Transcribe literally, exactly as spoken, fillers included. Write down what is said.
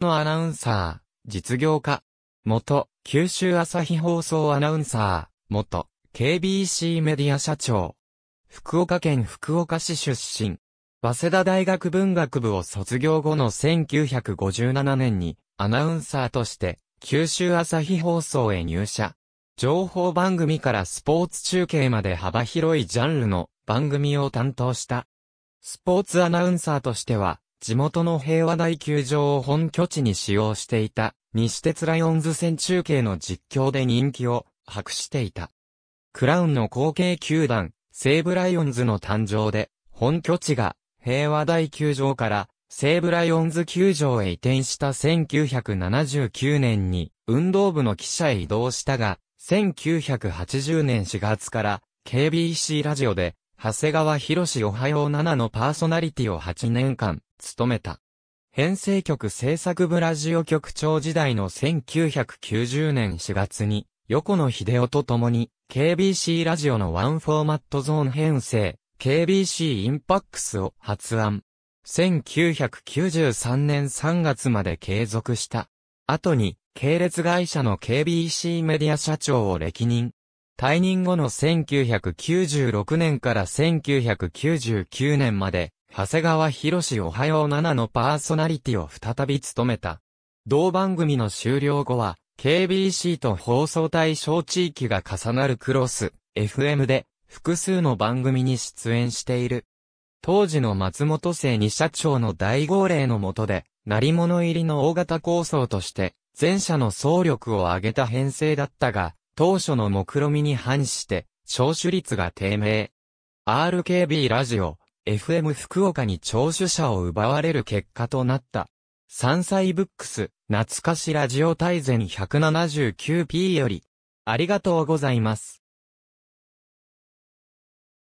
のアナウンサー、実業家。元、九州朝日放送アナウンサー、元、ケービーシー メディア社長。福岡県福岡市出身。早稲田大学文学部を卒業後のせんきゅうひゃくごじゅうななねんに、アナウンサーとして、九州朝日放送へ入社。情報番組からスポーツ中継まで幅広いジャンルの番組を担当した。スポーツアナウンサーとしては、地元の平和台球場を本拠地に使用していた、西鉄ライオンズ戦中継の実況で人気を博していた。クラウンの後継球団、西武ライオンズの誕生で、本拠地が平和台球場から西武ライオンズ球場へ移転したせんきゅうひゃくななじゅうきゅうねんに運動部の記者へ移動したが、せんきゅうひゃくはちじゅうねんしがつから ケービーシー ラジオで長谷川博おはようななのパーソナリティをはちねんかん務めた。編成局制作部ラジオ局長時代のせんきゅうひゃくきゅうじゅうねんしがつに横野秀夫と共に ケービーシー ラジオのワンフォーマットゾーン編成 ケービーシー インパックスを発案。せんきゅうひゃくきゅうじゅうさんねんさんがつまで継続した。後に系列会社の ケービーシー メディア社長を歴任。退任後のせんきゅうひゃくきゅうじゅうろくねんからせんきゅうひゃくきゅうじゅうきゅうねんまで、長谷川博おはようななのパーソナリティを再び務めた。同番組の終了後は、ケービーシー と放送対象地域が重なるクロス、エフエム で、複数の番組に出演している。当時の松本清二社長の大号令の下で、鳴り物入りの大型構想として、全社の総力を挙げた編成だったが、当初の目論見に反して、聴取率が低迷。アールケービー ラジオ、エフエム 福岡に聴取者を奪われる結果となった。山菜ブックス、懐かしラジオ大全 ひゃくななじゅうきゅうピー より、ありがとうございます。